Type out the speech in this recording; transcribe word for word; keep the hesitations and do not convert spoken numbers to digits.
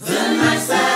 The night side.